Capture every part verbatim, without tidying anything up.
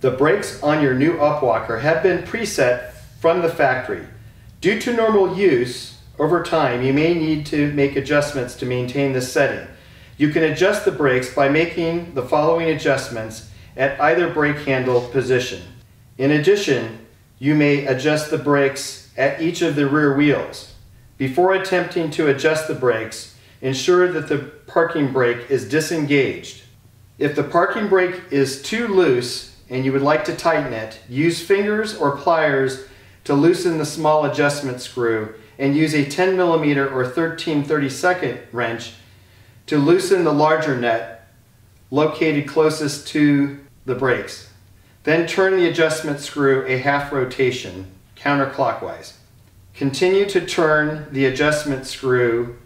The brakes on your new UPWalker have been preset from the factory. Due to normal use over time, you may need to make adjustments to maintain this setting. You can adjust the brakes by making the following adjustments at either brake handle position. In addition, you may adjust the brakes at each of the rear wheels. Before attempting to adjust the brakes, ensure that the parking brake is disengaged. If the parking brake is too loose and you would like to tighten it, use fingers or pliers to loosen the small adjustment screw, and use a ten millimeter or thirteen thirty-second wrench to loosen the larger nut located closest to the brakes. Then turn the adjustment screw a half rotation counterclockwise. Continue to turn the adjustment screw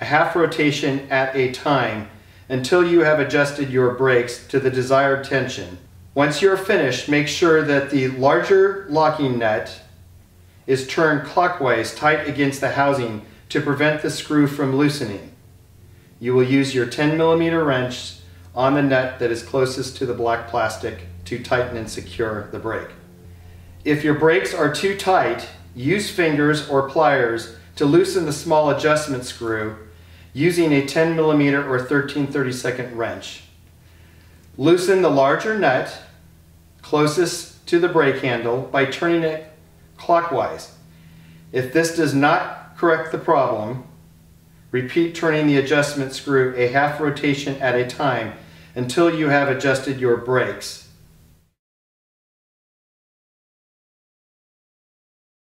a half rotation at a time until you have adjusted your brakes to the desired tension. Once you're finished, make sure that the larger locking nut is turned clockwise tight against the housing to prevent the screw from loosening. You will use your ten millimeter wrench on the nut that is closest to the black plastic to tighten and secure the brake. If your brakes are too tight, use fingers or pliers to loosen the small adjustment screw using a ten millimeter or thirteen thirty-second wrench. Loosen the larger nut closest to the brake handle by turning it clockwise. If this does not correct the problem, repeat turning the adjustment screw a half rotation at a time until you have adjusted your brakes.